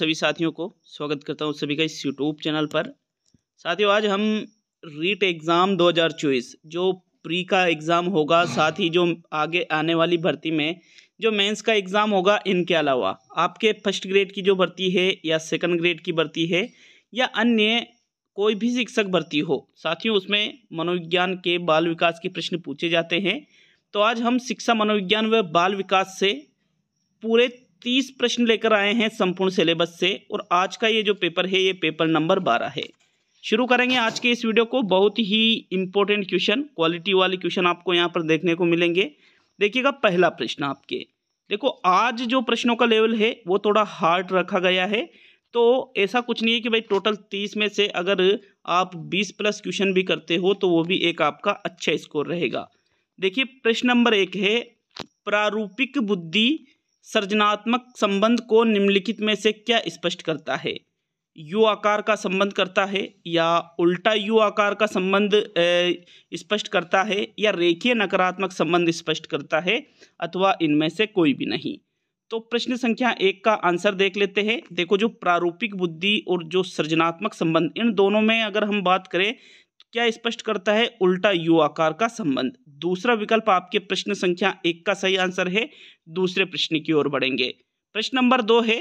सभी साथियों को स्वागत करता हूं सभी का इस YouTube चैनल पर। साथियों आज हम रीट एग्ज़ाम 2024 जो प्री का एग्ज़ाम होगा, साथ ही जो आगे आने वाली भर्ती में जो मेंस का एग्ज़ाम होगा, इनके अलावा आपके फर्स्ट ग्रेड की जो भर्ती है या सेकंड ग्रेड की भर्ती है या अन्य कोई भी शिक्षक भर्ती हो साथियों, उसमें मनोविज्ञान के बाल विकास के प्रश्न पूछे जाते हैं। तो आज हम शिक्षा मनोविज्ञान व बाल विकास से पूरे 30 प्रश्न लेकर आए हैं संपूर्ण सिलेबस से, और आज का ये जो पेपर है ये पेपर नंबर 12 है। शुरू करेंगे आज के इस वीडियो को। बहुत ही इम्पोर्टेंट क्वेश्चन, क्वालिटी वाले क्वेश्चन आपको यहाँ पर देखने को मिलेंगे। देखिएगा पहला प्रश्न आपके, देखो आज जो प्रश्नों का लेवल है वो थोड़ा हार्ड रखा गया है। तो ऐसा कुछ नहीं है कि भाई टोटल 30 में से अगर आप 20 प्लस क्वेश्चन भी करते हो तो वो भी एक आपका अच्छा स्कोर रहेगा। देखिए प्रश्न नंबर 1 है, प्रारूपिक बुद्धि सर्जनात्मक संबंध को निम्नलिखित में से क्या स्पष्ट करता है? यू आकार का संबंध करता है, या उल्टा यू आकार का संबंध स्पष्ट करता है, या रेखीय नकारात्मक संबंध स्पष्ट करता है, अथवा इनमें से कोई भी नहीं। तो प्रश्न संख्या 1 का आंसर देख लेते हैं। देखो जो प्रारूपिक बुद्धि और जो सृजनात्मक संबंध, इन दोनों में अगर हम बात करें तो क्या स्पष्ट करता है? उल्टा यू आकार का संबंध। दूसरा विकल्प आपके प्रश्न संख्या 1 का सही आंसर है। दूसरे प्रश्न की ओर बढ़ेंगे। प्रश्न नंबर 2 है,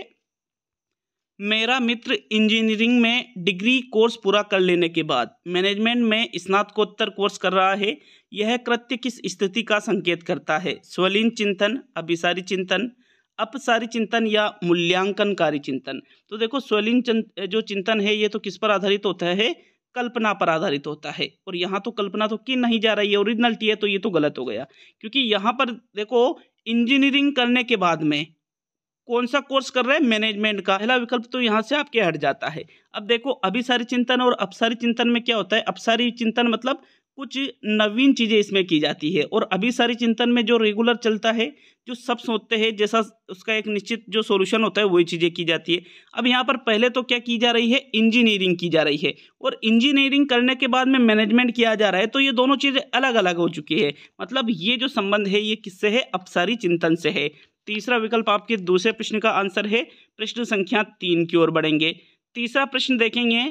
मेरा मित्र इंजीनियरिंग में डिग्री कोर्स पूरा कर लेने के बाद मैनेजमेंट में स्नातकोत्तर कोर्स कर रहा है। यह कृत्य किस स्थिति का संकेत करता है? स्वलीन चिंतन, अभिसारी चिंतन, अपसारी चिंतन, या मूल्यांकनकारी चिंतन? तो देखो स्वलीन जो चिंतन है ये तो किस पर आधारित होता है? कल्पना पर आधारित होता है, और यहाँ तो कल्पना तो की नहीं जा रही है, ओरिजिनलिटी है, तो ये तो गलत हो गया। क्योंकि यहाँ पर देखो इंजीनियरिंग करने के बाद में कौन सा कोर्स कर रहे हैं? मैनेजमेंट का। पहला विकल्प तो यहाँ से आपके हट जाता है। अब देखो अभिसारी चिंतन और अपसारी चिंतन में क्या होता है? अपसारी चिंतन मतलब कुछ नवीन चीज़ें इसमें की जाती है, और अभिसारी चिंतन में जो रेगुलर चलता है, जो सब सोचते हैं जैसा उसका एक निश्चित जो सॉल्यूशन होता है वही चीज़ें की जाती है। अब यहाँ पर पहले तो क्या की जा रही है? इंजीनियरिंग की जा रही है, और इंजीनियरिंग करने के बाद में मैनेजमेंट किया जा रहा है। तो ये दोनों चीज़ें अलग अलग हो चुकी है, मतलब ये जो संबंध है ये किससे है? अपसारी चिंतन से है। तीसरा विकल्प आपके दूसरे प्रश्न का आंसर है। प्रश्न संख्या 3 की ओर बढ़ेंगे। तीसरा प्रश्न देखेंगे,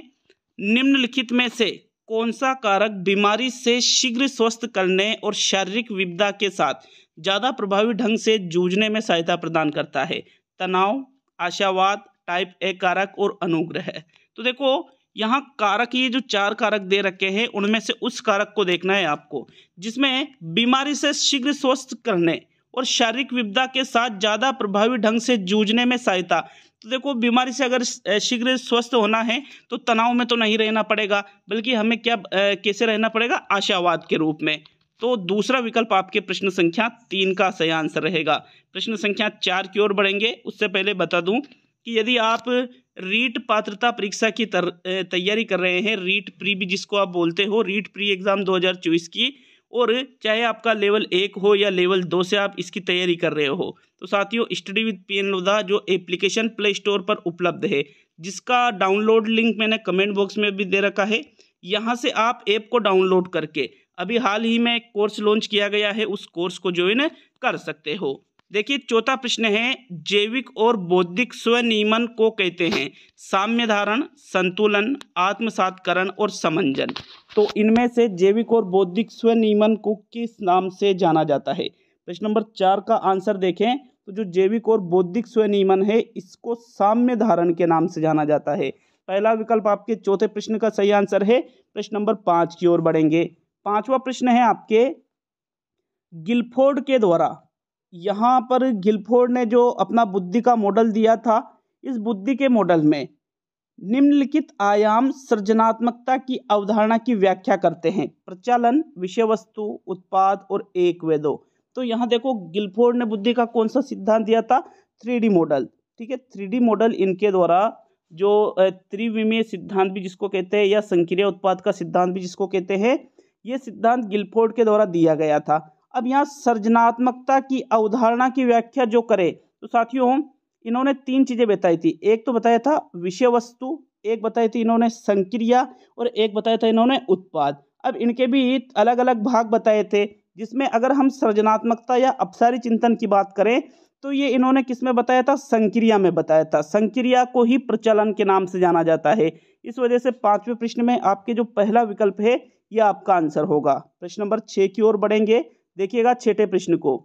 निम्नलिखित में से कौन सा कारक बीमारी से शीघ्र स्वस्थ करने और शारीरिक विविधता के साथ ज़्यादा प्रभावी ढंग से जूझने में सहायता प्रदान करता है? तनाव, आशावाद, टाइप ए कारक, और अनुग्रह। तो देखो यहाँ कारक, ये जो 4 कारक दे रखे हैं उनमें से उस कारक को देखना है आपको जिसमें बीमारी से शीघ्र स्वस्थ करने और शारीरिक विविधता के साथ ज़्यादा प्रभावी ढंग से जूझने में सहायता। तो देखो बीमारी से अगर शीघ्र स्वस्थ होना है तो तनाव में तो नहीं रहना पड़ेगा, बल्कि हमें क्या कैसे रहना पड़ेगा? आशावाद के रूप में। तो दूसरा विकल्प आपके प्रश्न संख्या 3 का सही आंसर रहेगा। प्रश्न संख्या 4 की ओर बढ़ेंगे। उससे पहले बता दूं कि यदि आप रीट पात्रता परीक्षा की तैयारी कर रहे हैं, रीट प्री भी जिसको आप बोलते हो, रीट प्री एग्ज़ाम 2024 की, और चाहे आपका लेवल 1 हो या लेवल 2 से आप इसकी तैयारी कर रहे हो, तो साथियों study with P N Lodha जो एप्लीकेशन प्ले स्टोर पर उपलब्ध है, जिसका डाउनलोड लिंक मैंने कमेंट बॉक्स में भी दे रखा है, यहाँ से आप ऐप को डाउनलोड करके अभी हाल ही में कोर्स लॉन्च किया गया है, उस कोर्स को ज्वाइन कर सकते हो। देखिए चौथा प्रश्न है, जैविक और बौद्धिक स्वनियमन को कहते हैं? साम्य धारण, संतुलन, आत्मसातकरण, और समंजन। तो इनमें से जैविक और बौद्धिक स्वनियमन को किस नाम से जाना जाता है? प्रश्न नंबर 4 का आंसर देखें तो जो जैविक और बौद्धिक स्वनियमन है इसको साम्य धारण के नाम से जाना जाता है। पहला विकल्प आपके चौथे प्रश्न का सही आंसर है। प्रश्न नंबर 5 की ओर बढ़ेंगे। 5वां प्रश्न है आपके, गिलफोर्ड के द्वारा, यहाँ पर गिलफोर्ड ने जो अपना बुद्धि का मॉडल दिया था, इस बुद्धि के मॉडल में निम्नलिखित आयाम सृजनात्मकता की अवधारणा की व्याख्या करते हैं? प्रचलन, विषय वस्तु, उत्पाद, और एक व दो। तो यहाँ देखो गिलफोर्ड ने बुद्धि का कौन सा सिद्धांत दिया था? 3D model. ठीक है, 3D मॉडल इनके द्वारा जो त्रिविमीय सिद्धांत भी जिसको कहते हैं, या संक्रिय उत्पाद का सिद्धांत भी जिसको कहते हैं, ये सिद्धांत गिलफोर्ड के द्वारा दिया गया था। अब यहाँ सृजनात्मकता की अवधारणा की व्याख्या जो करे, तो साथियों इन्होंने 3 चीज़ें बताई थी। एक तो बताया था विषय वस्तु, एक बताई थी इन्होंने संक्रिया, और एक बताया था इन्होंने उत्पाद। अब इनके भी अलग अलग भाग बताए थे, जिसमें अगर हम सृजनात्मकता या अपसारी चिंतन की बात करें तो ये इन्होंने किस में बताया था, संक्रिया में बताया था। संक्रिया को ही प्रचलन के नाम से जाना जाता है। इस वजह से पांचवें प्रश्न में आपके जो पहला विकल्प है यह आपका आंसर होगा। प्रश्न नंबर 6 की ओर बढ़ेंगे। देखिएगा छठे प्रश्न को,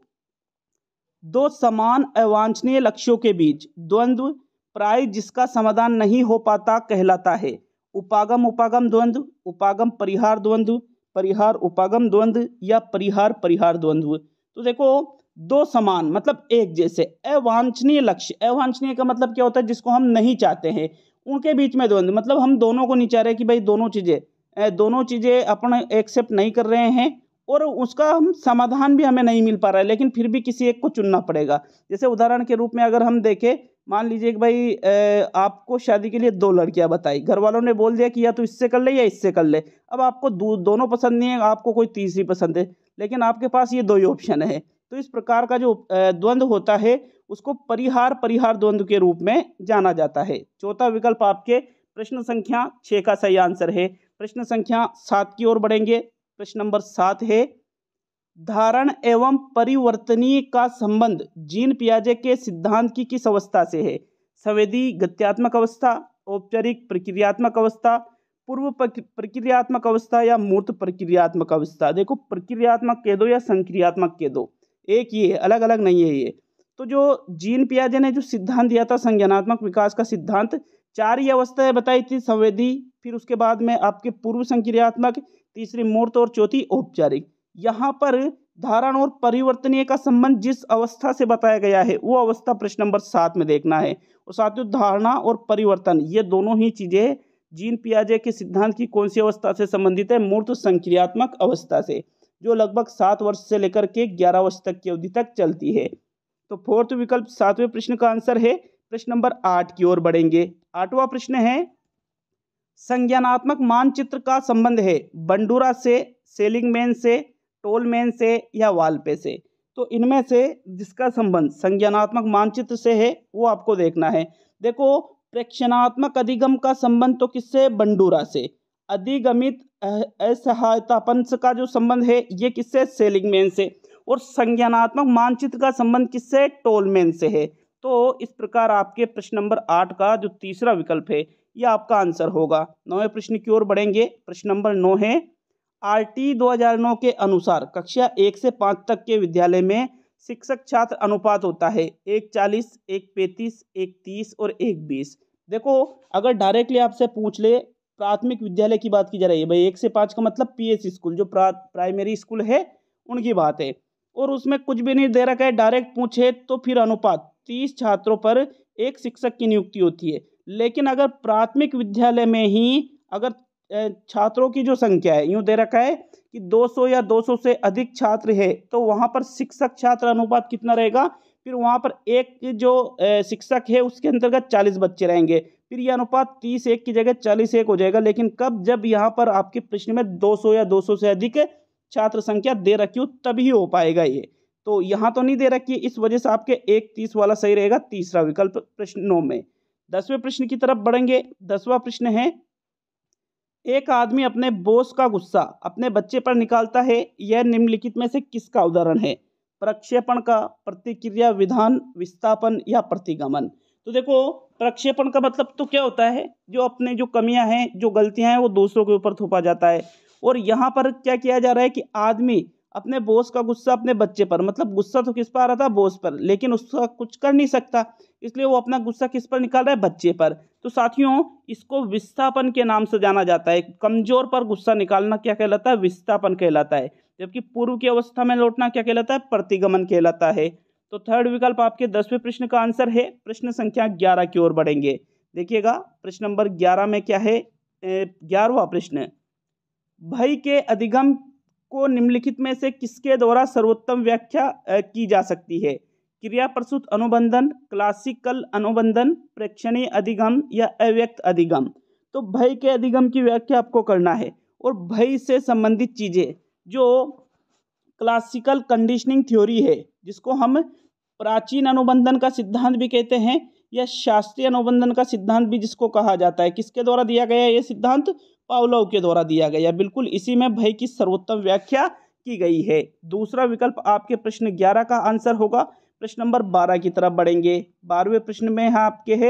दो समान अवांछनीय लक्ष्यों के बीच द्वंद्व प्राय जिसका समाधान नहीं हो पाता कहलाता है। उपागम उपागम द्वंद्व, उपागम परिहार द्वंद्व, परिहार उपागम द्वंद्व या परिहार परिहार द्वंद्व। तो देखो दो समान मतलब एक जैसे अवांछनीय लक्ष्य, अवांछनीय का मतलब क्या होता है जिसको हम नहीं चाहते हैं, उनके बीच में द्वंद्व मतलब हम दोनों को नहीं चाह रहे कि भाई दोनों चीज़ें अपन एक्सेप्ट नहीं कर रहे हैं और उसका हम समाधान भी हमें नहीं मिल पा रहा है, लेकिन फिर भी किसी एक को चुनना पड़ेगा। जैसे उदाहरण के रूप में अगर हम देखें, मान लीजिए कि भाई आपको शादी के लिए दो लड़कियां बताई, घर वालों ने बोल दिया कि या तो इससे कर ले या इससे कर ले। अब आपको दोनों पसंद नहीं है, आपको कोई तीसरी पसंद है, लेकिन आपके पास ये दो ही ऑप्शन है। तो इस प्रकार का जो द्वंद्व होता है उसको परिहार परिहार द्वंद्व के रूप में जाना जाता है। चौथा विकल्प आपके प्रश्न संख्या 6 का सही आंसर है। प्रश्न संख्या 7 की ओर बढ़ेंगे। प्रश्न नंबर 7 है, धारण एवं परिवर्तनीय का संबंध जीन पियाजे के सिद्धांत की किस अवस्था से है। संवेदी गत्यात्मक अवस्था, औपचारिक प्रक्रियात्मक अवस्था, पूर्व प्रक्रियात्मक अवस्था या मूर्त प्रक्रियात्मक अवस्था। देखो प्रक्रियात्मक कह दो या संक्रियात्मक कह दो, एक ये अलग अलग नहीं है। ये तो जो जीन पियाजे ने जो सिद्धांत दिया था संज्ञानात्मक विकास का सिद्धांत, चार ही अवस्थाएं बताई थी, संवेदी, फिर उसके बाद में आपके पूर्व संक्रियात्मक, तीसरी मूर्त और चौथी औपचारिक। यहाँ पर धारण और परिवर्तनीय का संबंध जिस अवस्था से बताया गया है वो अवस्था प्रश्न नंबर 7 में देखना है। और साथियों धारणा और परिवर्तन ये दोनों ही चीज़ें जीन पियाजे के सिद्धांत की कौन सी अवस्था से संबंधित है, मूर्त संक्रियात्मक अवस्था से, जो लगभग 7 वर्ष से लेकर के 11 वर्ष तक की अवधि तक चलती है। तो फोर्थ विकल्प 7वें प्रश्न का आंसर है। प्रश्न नंबर 8 की ओर बढ़ेंगे। 8वां प्रश्न है, संज्ञानात्मक मानचित्र का संबंध है बंडूरा से, सेलिंगमैन से, टोलमैन से या वाल्पे से। तो इनमें से जिसका संबंध संज्ञानात्मक मानचित्र से है वो आपको देखना है। देखो प्रेक्षणात्मक अधिगम का संबंध तो किससे, बंडूरा से। अधिगमित असहायतापंश का जो संबंध है ये किससे, सेलिंगमैन से। और संज्ञानात्मक मानचित्र का संबंध किससे, टोलमैन से है। तो इस प्रकार आपके प्रश्न नंबर 8 का जो तीसरा विकल्प है यह आपका आंसर होगा। 9वें प्रश्न की ओर बढ़ेंगे। प्रश्न नंबर 9 है, आरटी 2009 के अनुसार कक्षा 1 से 5 तक के विद्यालय में शिक्षक छात्र अनुपात होता है 1:40, 1:35, 1:30 और 1:20। देखो अगर डायरेक्टली आपसे पूछ ले, प्राथमिक विद्यालय की बात की जा रही है भाई, 1 से 5 का मतलब पीएस स्कूल जो प्राइमरी स्कूल है उनकी बात है, और उसमें कुछ भी नहीं दे रखा है, डायरेक्ट पूछे तो फिर अनुपात 30 छात्रों पर एक शिक्षक की नियुक्ति होती है। लेकिन अगर प्राथमिक विद्यालय में ही अगर छात्रों की जो संख्या है यूँ दे रखा है कि 200 या 200 से अधिक छात्र है, तो वहाँ पर शिक्षक छात्र अनुपात कितना रहेगा, फिर वहाँ पर एक जो शिक्षक है उसके अंतर्गत 40 बच्चे रहेंगे, फिर यह अनुपात 30:1 की जगह 40:1 हो जाएगा। लेकिन कब, जब यहाँ पर आपके प्रश्न में 200 या 200 से अधिक छात्र संख्या दे रखी हो तभी हो पाएगा ये, तो यहाँ तो नहीं दे रखी है। इस वजह से आपके 1:30 वाला सही रहेगा, तीसरा विकल्प प्रश्न 9 में। 10वें प्रश्न की तरफ बढ़ेंगे। 10वां प्रश्न है, एक आदमी अपने बॉस का गुस्सा अपने बच्चे पर निकालता है, यह निम्नलिखित में से किसका उदाहरण है, प्रक्षेपण का, प्रतिक्रिया विधान, विस्थापन या प्रतिगमन। तो देखो प्रक्षेपण का मतलब तो क्या होता है, जो अपने जो कमियां हैं, जो गलतियां हैं वो दूसरों के ऊपर थोपा जाता है। और यहाँ पर क्या किया जा रहा है कि आदमी अपने बॉस का गुस्सा अपने बच्चे पर, मतलब गुस्सा तो किस पर आ रहा था, बॉस पर, लेकिन उसका कुछ कर नहीं सकता, इसलिए वो अपना गुस्सा किस पर निकाल रहा है, बच्चे पर। तो साथियों इसको विस्थापन के नाम से जाना जाता है। कमजोर पर गुस्सा निकालना क्या कहलाता है, विस्थापन कहलाता है, जबकि पूर्व की अवस्था में लौटना क्या कहलाता है, प्रतिगमन कहलाता है। तो थर्ड विकल्प आपके 10वें प्रश्न का आंसर है। प्रश्न संख्या 11 की ओर बढ़ेंगे। देखिएगा प्रश्न नंबर 11 में क्या है। 11वां प्रश्न, भय के अधिगम को निम्नलिखित में से किसके द्वारा सर्वोत्तम व्याख्या की जा सकती है, क्रिया प्रसूत अनुबंधन, क्लासिकल अनुबंधन, प्रेक्षणीय अधिगम या अव्यक्त अधिगम। तो भय के अधिगम की व्याख्या आपको करना है, और भय से संबंधित चीज़ें जो क्लासिकल कंडीशनिंग थ्योरी है, जिसको हम प्राचीन अनुबंधन का सिद्धांत भी कहते हैं या शास्त्रीय अनुबंधन का सिद्धांत भी जिसको कहा जाता है, किसके द्वारा दिया गया यह सिद्धांत, पावलोव के द्वारा दिया गया, बिल्कुल इसी में भय की सर्वोत्तम व्याख्या की गई है। दूसरा विकल्प आपके प्रश्न 11 का आंसर होगा। प्रश्न नंबर 12 की तरफ बढ़ेंगे। 12वें प्रश्न में यहाँ आपके है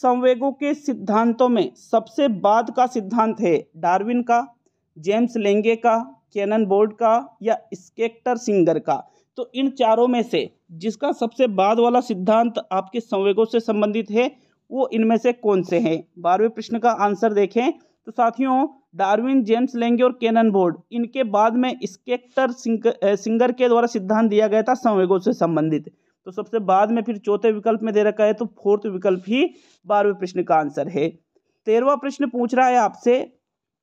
संवेगों के सिद्धांतों में सबसे बाद का सिद्धांत है डार्विन का, जेम्स लेंगे का, कैनन बोर्ड का या स्केक्टर सिंगर का। तो इन चारों में से जिसका सबसे बाद वाला सिद्धांत आपके संवेगों से संबंधित है वो इनमें से कौन से हैं? 12वें प्रश्न का आंसर देखें तो साथियों डार्विन, जेम्स लेंगे और कैनन बोर्ड, इनके बाद में स्केक्टर सिंगर के द्वारा सिद्धांत दिया गया था संवेगों से संबंधित। तो सबसे बाद में फिर चौथे विकल्प में दे रखा है, तो फोर्थ विकल्प ही 12वें प्रश्न का आंसर है। 13वां प्रश्न पूछ रहा है आपसे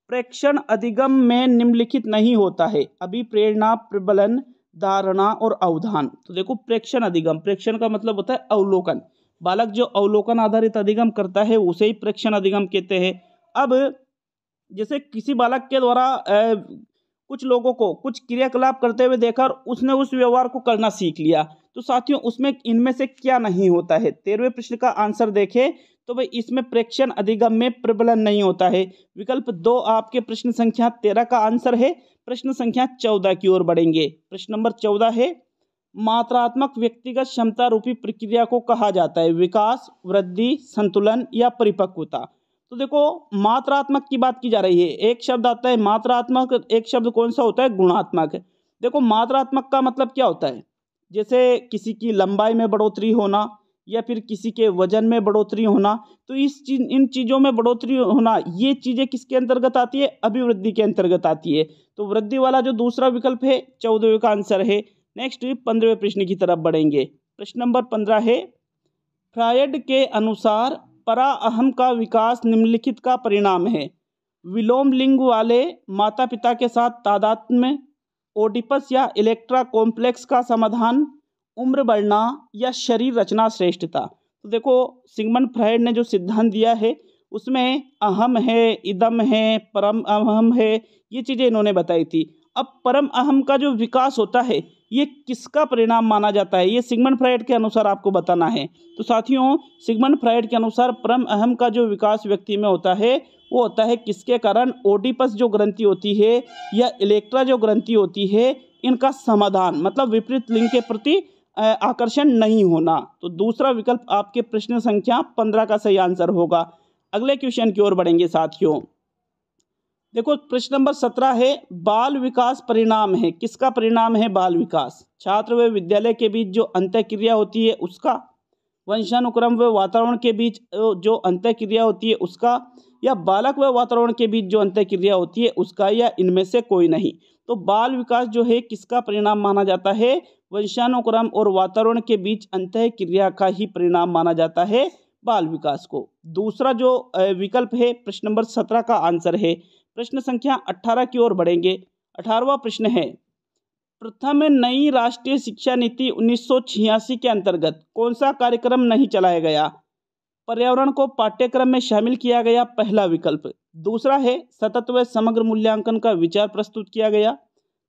प्रेक्षण अधिगम में निम्नलिखित नहीं होता है अभी प्रेरणा, प्रबलन, धारणा और अवधान। तो देखो प्रेक्षण अधिगम, प्रेक्षण का मतलब होता है अवलोकन, बालक जो अवलोकन आधारित अधिगम करता है उसे ही प्रेक्षण अधिगम कहते हैं। अब जैसे किसी बालक के द्वारा कुछ लोगों को कुछ क्रियाकलाप करते हुए देखा और उसने उस व्यवहार को करना सीख लिया, तो साथियों उसमें इनमें से क्या नहीं होता है? 13वें प्रश्न का आंसर देखें तो भाई इसमें प्रेक्षण अधिगम में प्रबलन नहीं होता है। विकल्प 2 आपके प्रश्न संख्या 13 का आंसर है। प्रश्न संख्या 14 की ओर बढ़ेंगे। प्रश्न नंबर 14 है मात्रात्मक व्यक्तिगत क्षमता रूपी प्रक्रिया को कहा जाता है विकास, वृद्धि, संतुलन या परिपक्वता। तो देखो मात्रात्मक की बात की जा रही है, एक शब्द आता है मात्रात्मक, एक शब्द कौन सा होता है? गुणात्मक। देखो मात्रात्मक का मतलब क्या होता है? जैसे किसी की लंबाई में बढ़ोतरी होना या फिर किसी के वजन में बढ़ोतरी होना, तो इस चीज इन चीज़ों में बढ़ोतरी होना, ये चीज़ें किसके अंतर्गत आती है? अभिवृद्धि के अंतर्गत आती है। तो वृद्धि वाला जो दूसरा विकल्प है 14वें का आंसर है। नेक्स्ट 15वें प्रश्न की तरफ बढ़ेंगे। प्रश्न नंबर 15 है फ्रायड के अनुसार पराअहम का विकास निम्नलिखित का परिणाम है विलोम लिंग वाले माता पिता के साथ तादात्म्य, ओडिपस या इलेक्ट्रा कॉम्प्लेक्स का समाधान, उम्र बढ़ना या शरीर रचना श्रेष्ठता। तो देखो सिगमंड फ्रायड ने जो सिद्धांत दिया है उसमें अहम है, इदम है, परम अहम है, ये चीज़ें इन्होंने बताई थी। अब परम अहम का जो विकास होता है ये किसका परिणाम माना जाता है, ये सिगमंड फ्रायड के अनुसार आपको बताना है। तो साथियों सिगमंड फ्रायड के अनुसार परम अहम का जो विकास व्यक्ति में होता है वो होता है किसके कारण? ओडिपस जो ग्रंथि होती है या इलेक्ट्रा जो ग्रंथि होती है इनका समाधान, मतलब विपरीत लिंग के प्रति आकर्षण नहीं होना। तो दूसरा विकल्प आपके प्रश्न संख्या 15 का सही आंसर होगा। अगले क्वेश्चन की ओर बढ़ेंगे साथियों। देखो प्रश्न नंबर 17 है बाल विकास परिणाम है किसका परिणाम है? बाल विकास छात्र व विद्यालय के बीच जो अंतःक्रिया होती है उसका, वंशानुक्रम व वातावरण के बीच जो अंतःक्रिया होती है उसका, या बालक व वातावरण के बीच जो अंतःक्रिया होती है उसका, या इनमें से कोई नहीं। तो बाल विकास जो है किसका परिणाम माना जाता है? वंशानुक्रम और वातावरण के बीच अंतःक्रिया का ही परिणाम माना जाता है बाल विकास को। दूसरा जो विकल्प है प्रश्न नंबर 17 का आंसर है। प्रश्न संख्या 18 की ओर बढ़ेंगे। 18वां प्रश्न है प्रथम नई राष्ट्रीय शिक्षा नीति 1986 के अंतर्गत कौन सा कार्यक्रम नहीं चलाया गया? पर्यावरण को पाठ्यक्रम में शामिल किया गया पहला विकल्प। दूसरा है सतत व समग्र मूल्यांकन का विचार प्रस्तुत किया गया।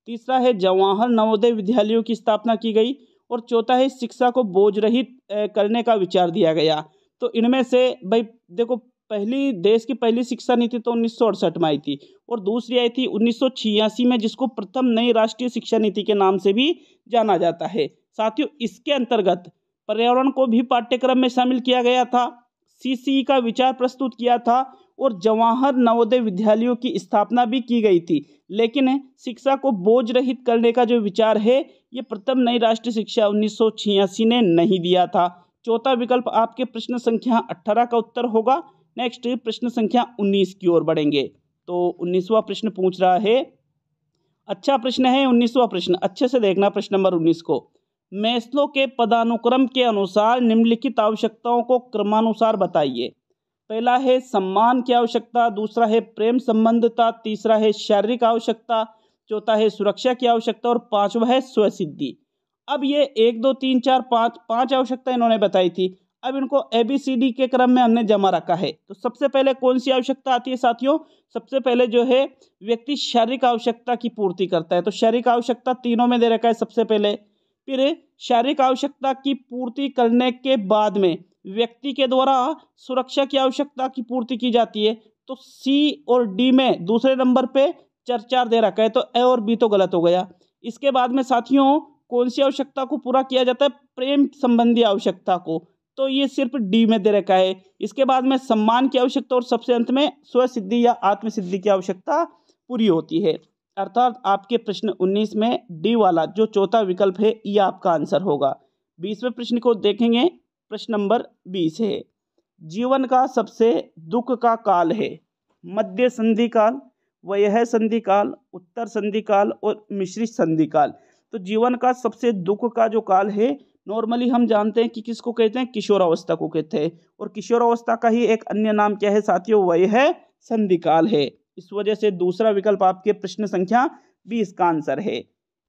तीसरा है जवाहर नवोदय विद्यालयों की स्थापना की गई। और चौथा है शिक्षा को बोझ रहित करने का विचार दिया गया। तो इनमें से भाई देखो पहली देश की पहली शिक्षा नीति तो 1968 में आई थी और दूसरी आई थी 1986 में, जिसको प्रथम नई राष्ट्रीय शिक्षा नीति के नाम से भी जाना जाता है। साथियों इसके अंतर्गत पर्यावरण को भी पाठ्यक्रम में शामिल किया गया था, सीसीई का विचार प्रस्तुत किया था और जवाहर नवोदय विद्यालयों की स्थापना भी की गई थी। लेकिन शिक्षा को बोझ रहित करने का जो विचार है ये प्रथम नई राष्ट्रीय शिक्षा 1986 ने नहीं दिया था। चौथा विकल्प आपके प्रश्न संख्या 18 का उत्तर होगा। नेक्स्ट प्रश्न संख्या 19 की ओर बढ़ेंगे। तो 19वां प्रश्न पूछ रहा है, अच्छा प्रश्न है 19वां प्रश्न, अच्छे से देखना प्रश्न नंबर 19 को। मैस्लो के पदानुक्रम के अनुसार निम्नलिखित आवश्यकताओं को क्रमानुसार बताइए। पहला है सम्मान की आवश्यकता, दूसरा है प्रेम संबंधता, तीसरा है शारीरिक आवश्यकता, चौथा है सुरक्षा की आवश्यकता और पांचवा है स्वसिद्धि। अब ये 1, 2, 3, 4, 5 आवश्यकता इन्होंने बताई थी। अब इनको ABCD के क्रम में हमने जमा रखा है। तो सबसे पहले कौन सी आवश्यकता आती है साथियों? सबसे पहले जो है व्यक्ति शारीरिक आवश्यकता की पूर्ति करता है, तो शारीरिक आवश्यकता तीनों में दे रखा है सबसे पहले। फिर शारीरिक आवश्यकता की पूर्ति करने के बाद में व्यक्ति के द्वारा सुरक्षा की आवश्यकता की पूर्ति की जाती है। तो C और D में दूसरे नंबर पे 4 दे रखा है, तो A और B तो गलत हो गया। इसके बाद में साथियों कौन सी आवश्यकता को पूरा किया जाता है? प्रेम संबंधी आवश्यकता को। तो ये सिर्फ डी में दे रखा है। इसके बाद में सम्मान की आवश्यकता और सबसे अंत में स्वसिद्धि या आत्मसिद्धि की आवश्यकता पूरी होती है। अर्थात आपके प्रश्न 19 में डी वाला जो चौथा विकल्प है ये आपका आंसर होगा। 20वें प्रश्न को देखेंगे, प्रश्न नंबर 20 है, जीवन का सबसे दुख का काल है, मध्य संधि काल, वयह संधि काल, उत्तर संधि काल और मिश्रित संधि काल। तो जीवन का सबसे दुख का जो काल है, नॉर्मली हम जानते हैं कि किसको कहते हैं, किशोरावस्था को कहते हैं, और किशोरावस्था का ही एक अन्य नाम क्या है साथियों, वयह संधि काल है। इस वजह से दूसरा विकल्प आपके प्रश्न संख्या 20 का आंसर है।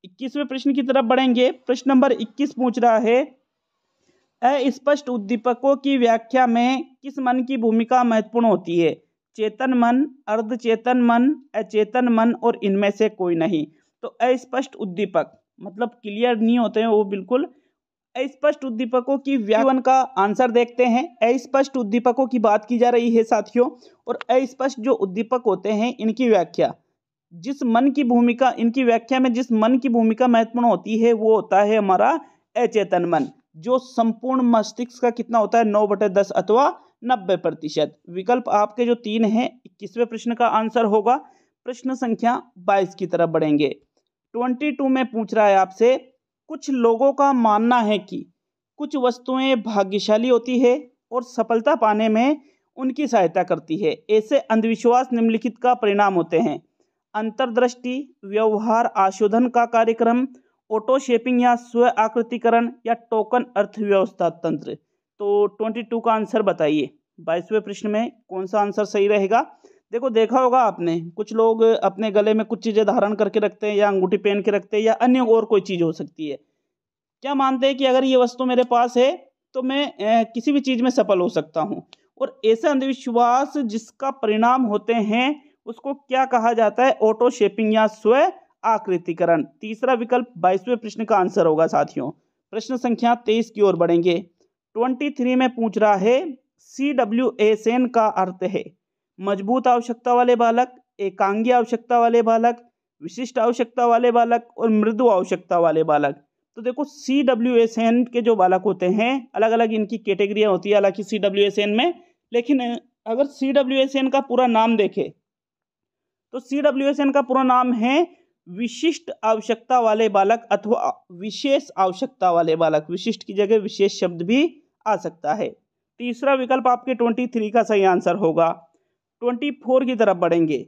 21वें प्रश्न की तरफ बढ़ेंगे। प्रश्न नंबर 21 पूछ रहा है, अस्पष्ट उद्दीपकों की व्याख्या में किस मन की भूमिका महत्वपूर्ण होती है? चेतन मन, अर्धचेतन मन, अचेतन मन और इनमें से कोई नहीं। तो अस्पष्ट उद्दीपक मतलब क्लियर नहीं होते हैं वो, बिल्कुल अस्पष्ट उद्दीपकों की व्याख्या का आंसर देखते हैं। अस्पष्ट उद्दीपकों की बात की जा रही है साथियों, और अस्पष्ट जो उद्दीपक होते हैं इनकी व्याख्या, जिस मन की भूमिका, इनकी व्याख्या में जिस मन की भूमिका महत्वपूर्ण होती है वो होता है हमारा अचेतन मन, जो संपूर्ण मस्तिष्क का कितना होता है, 9/10 अथवा 90%। विकल्प आपके जो 3 हैं 21वें प्रश्न का आंसर होगा। प्रश्न संख्या 22 की तरफ बढ़ेंगे। 22 में पूछ रहा है आपसे, कुछ लोगों का मानना है कि कुछ वस्तुएं भाग्यशाली होती है और सफलता पाने में उनकी सहायता करती है, ऐसे अंधविश्वास निम्नलिखित का परिणाम होते हैं, अंतर्दृष्टि, व्यवहार आशोधन का कार्यक्रम, ऑटो शेपिंग या स्व आकृतिकरण या टोकन अर्थव्यवस्था तंत्र। तो 22 का आंसर बताइए, 22वें प्रश्न में कौन सा आंसर सही रहेगा? देखो, देखा होगा आपने, कुछ लोग अपने गले में कुछ चीज़ें धारण करके रखते हैं या अंगूठी पहन के रखते हैं या अन्य और कोई चीज़ हो सकती है। क्या मानते हैं कि अगर ये वस्तु मेरे पास है तो मैं किसी भी चीज़ में सफल हो सकता हूँ, और ऐसे अंधविश्वास जिसका परिणाम होते हैं उसको क्या कहा जाता है, ऑटो शेपिंग या स्व आकृतिकरण। तीसरा विकल्प 22वें प्रश्न का आंसर होगा साथियों। प्रश्न संख्या 23 की ओर बढ़ेंगे। 23 में पूछ रहा है, CWSN का अर्थ है मजबूत आवश्यकता वाले बालक, एकांगी आवश्यकता वाले बालक, विशिष्ट आवश्यकता वाले बालक और मृदु आवश्यकता वाले बालक। तो देखो, CWSN के जो बालक होते हैं, अलग अलग इनकी कैटेगरियाँ होती है हालांकि CWSN में, लेकिन अगर CWSN का पूरा नाम देखें तो CWSN का पूरा नाम है विशिष्ट आवश्यकता वाले बालक अथवा विशेष आवश्यकता वाले बालक। विशिष्ट की जगह विशेष शब्द भी आ सकता है। तीसरा विकल्प आपके 23 का सही आंसर होगा। 24 की तरफ बढ़ेंगे।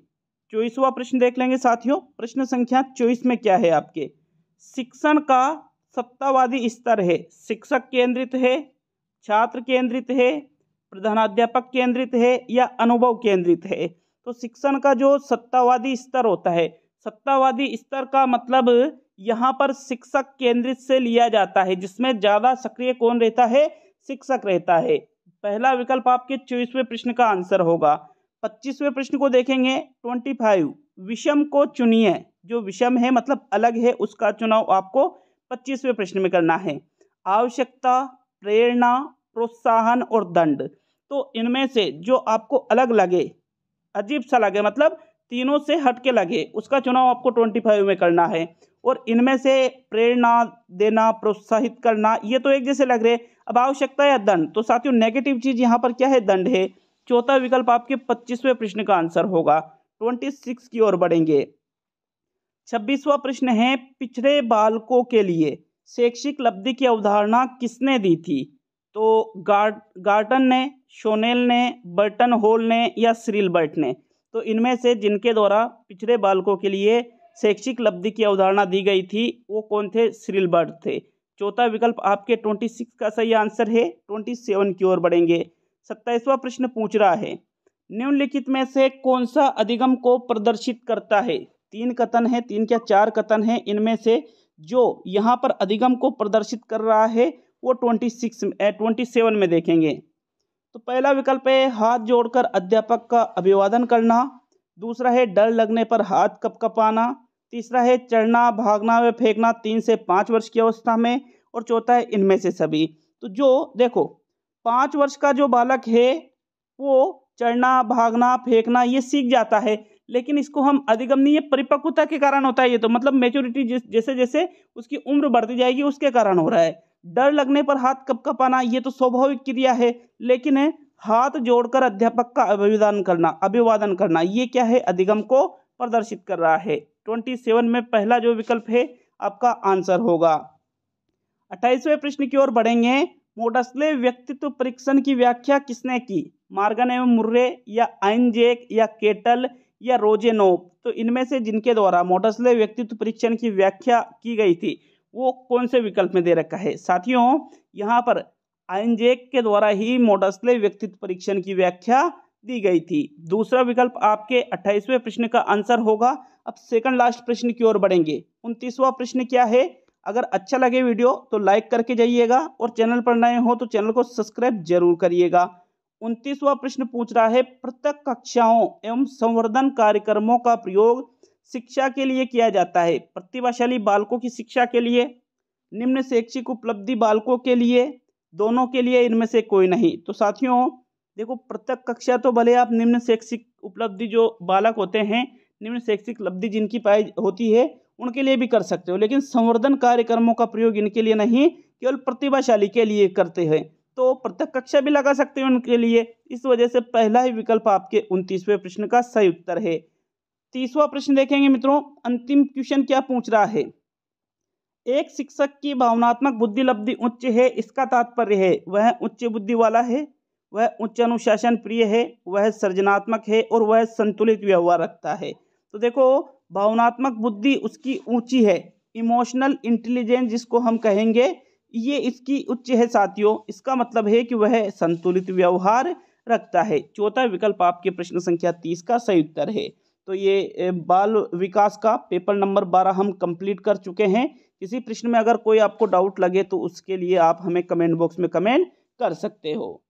24वां प्रश्न देख लेंगे साथियों। प्रश्न संख्या 24 में क्या है आपके, शिक्षण का सत्तावादी स्तर है, शिक्षक केंद्रित है, छात्र केंद्रित है, प्रधानाध्यापक केंद्रित है या अनुभव केंद्रित है। तो शिक्षण का जो सत्तावादी स्तर होता है, सत्तावादी स्तर का मतलब यहाँ पर शिक्षक केंद्रित से लिया जाता है, जिसमें ज़्यादा सक्रिय कौन रहता है, शिक्षक रहता है। पहला विकल्प आपके 24वें प्रश्न का आंसर होगा। 25वें प्रश्न को देखेंगे। 25 विषम को चुनिए, जो विषम है मतलब अलग है उसका चुनाव आपको 25वें प्रश्न में करना है। आवश्यकता, प्रेरणा, प्रोत्साहन और दंड। तो इनमें से जो आपको अलग लगे, अजीब सा लगे, मतलब तीनों से हटके लगे, उसका चुनाव आपको 25 में करना है। और इनमें से प्रेरणा देना, प्रोत्साहित करना, ये तो एक जैसे लग रहे। अब आवश्यकता या दंड, तो साथियों नेगेटिव चीज़ यहाँ पर क्या है, दंड है। चौथा विकल्प आपके 25वें प्रश्न का आंसर होगा। 26 की ओर बढ़ेंगे। 26वां प्रश्न है, पिछड़े बालकों के लिए शैक्षिक लब्धि की अवधारणा किसने दी थी? तो गार्टन ने, शोनेल ने, बर्टन होल ने या सिल्बर्ट ने। तो इनमें से जिनके द्वारा पिछड़े बालकों के लिए शैक्षिक लब्धि की अवधारणा दी गई थी वो कौन थे, सिल्बर्ट थे। चौथा विकल्प आपके 26 का सही आंसर है। 27 की ओर बढ़ेंगे। 27वां प्रश्न पूछ रहा है, निम्नलिखित में से कौन सा अधिगम को प्रदर्शित करता है? 3 कथन है, 3 क्या 4 कथन है, इनमें से जो यहाँ पर अधिगम को प्रदर्शित कर रहा है वो 27 में देखेंगे। तो पहला विकल्प है हाथ जोड़कर अध्यापक का अभिवादन करना, दूसरा है डर लगने पर हाथ कपकपाना, तीसरा है चढ़ना, भागना व फेंकना 3 से 5 वर्ष की अवस्था में, और चौथा है इनमें से सभी। तो जो देखो, 5 वर्ष का जो बालक है वो चढ़ना, भागना, फेंकना ये सीख जाता है, लेकिन इसको हम अधिगमनीय परिपक्वता के कारण होता है ये, तो मतलब मेच्योरिटी जैसे जैसे उसकी उम्र बढ़ती जाएगी उसके कारण हो रहा है। डर लगने पर हाथ कपकपाना ये तो स्वाभाविक क्रिया है, लेकिन हाथ जोड़कर अध्यापक का अभिवादन करना ये क्या है, अधिगम को प्रदर्शित कर रहा है। 27 में पहला जो विकल्प है आपका आंसर होगा। 28वें प्रश्न की ओर बढ़ेंगे। मोटरस्ले व्यक्तित्व परीक्षण की व्याख्या किसने की, मार्गन एवं मुर्रे या आइनजेक या केटल या रोजेनोव? तो इनमें से जिनके द्वारा मोटरस्ले व्यक्तित्व परीक्षण की व्याख्या की गई थी वो कौन से विकल्प में दे रखा है? साथियों यहाँ पर आइनजेक के द्वारा ही मोटरस्ले व्यक्तित्व परीक्षण की व्याख्या दी गई थी। दूसरा विकल्प आपके 28वें प्रश्न का आंसर होगा। अब सेकंड लास्ट प्रश्न की ओर बढ़ेंगे। 29वां प्रश्न क्या है? अगर अच्छा लगे वीडियो तो लाइक करके जाइएगा और चैनल पर नए हो तो चैनल को सब्सक्राइब जरूर करिएगा। 29वां प्रश्न पूछ रहा है, प्रत्येक कक्षाओं एवं संवर्धन कार्यक्रमों का प्रयोग शिक्षा के लिए किया जाता है। प्रतिभाशाली बालकों की शिक्षा के लिए, निम्न शैक्षिक उपलब्धि बालकों के लिए, दोनों के लिए इनमें से कोई नहीं। तो साथियों देखो, प्रत्येक कक्षा तो भले आप निम्न शैक्षिक उपलब्धि जो बालक होते हैं, निम्न शैक्षिक उपलब्धि जिनकी पाई होती है उनके लिए भी कर सकते हो, लेकिन संवर्धन कार्यक्रमों का प्रयोग इनके लिए नहीं, केवल प्रतिभाशाली के लिए करते हैं। तो प्रत्येक कक्षा भी लगा सकते हैं उनके लिए। इस वजह से पहला ही विकल्प आपके 29वें प्रश्न का सही उत्तर है। 30वां प्रश्न देखेंगे मित्रों। अंतिम क्वेश्चन क्या पूछ रहा है? एक शिक्षक की भावनात्मक बुद्धि लब्धि उच्च है, इसका तात्पर्य है वह उच्च बुद्धि वाला है, वह उच्च अनुशासन प्रिय है, वह सृजनात्मक है और वह संतुलित व्यवहार रखता है। तो देखो, भावनात्मक बुद्धि उसकी ऊंची है, इमोशनल इंटेलिजेंस जिसको हम कहेंगे ये इसकी उच्च है साथियों। इसका मतलब है कि वह संतुलित व्यवहार रखता है। चौथा विकल्प आपके प्रश्न संख्या 30 का सही उत्तर है। तो ये बाल विकास का पेपर नंबर 12 हम कंप्लीट कर चुके हैं। किसी प्रश्न में अगर कोई आपको डाउट लगे तो उसके लिए आप हमें कमेंट बॉक्स में कमेंट कर सकते हो।